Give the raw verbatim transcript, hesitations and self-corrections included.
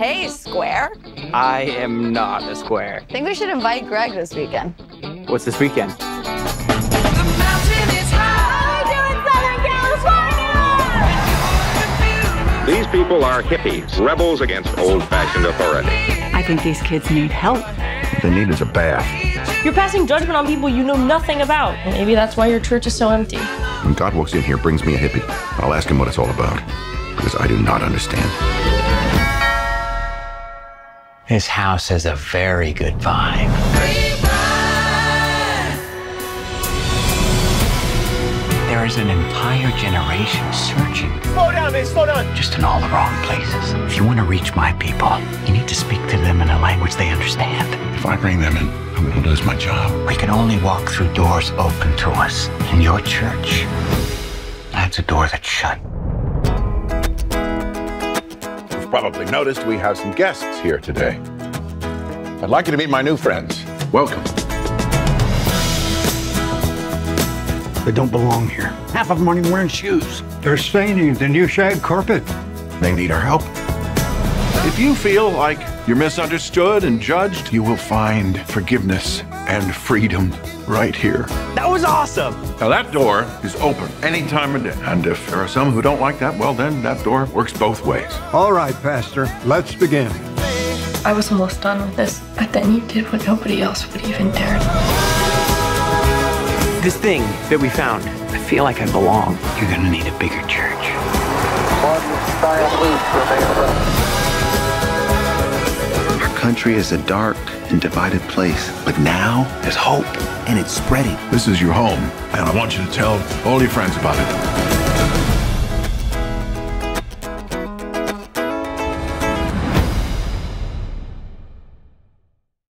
Hey, Square. I am not a square. I think we should invite Greg this weekend. What's this weekend? The mountain is high. We do in Southern California. These people are hippies, rebels against old-fashioned authority. I think these kids need help. What they need is a bath. You're passing judgment on people you know nothing about. Maybe that's why your church is so empty. When God walks in here, brings me a hippie, I'll ask him what it's all about, because I do not understand. This house has a very good vibe. There is an entire generation searching. Slow down, man, slow down. Just in all the wrong places. If you want to reach my people, you need to speak to them in a language they understand. If I bring them in, I'm going to lose my job. We can only walk through doors open to us. In your church, that's a door that's shut. Probably noticed we have some guests here today. I'd like you to meet my new friends. Welcome. They don't belong here. Half of them aren't even wearing shoes. They're staining the new shag carpet. They need our help. If you feel like you're misunderstood and judged, you will find forgiveness and freedom right here. That was awesome. Now that door is open any time of day. And if there are some who don't like that, well then that door works both ways. All right, Pastor, let's begin. I was almost done with this, but then you did what nobody else would even dare. This thing that we found, I feel like I belong. You're gonna need a bigger church. Our country is a dark and divided place, but now there's hope. And it's spreading. This is your home, and I want you to tell all your friends about it.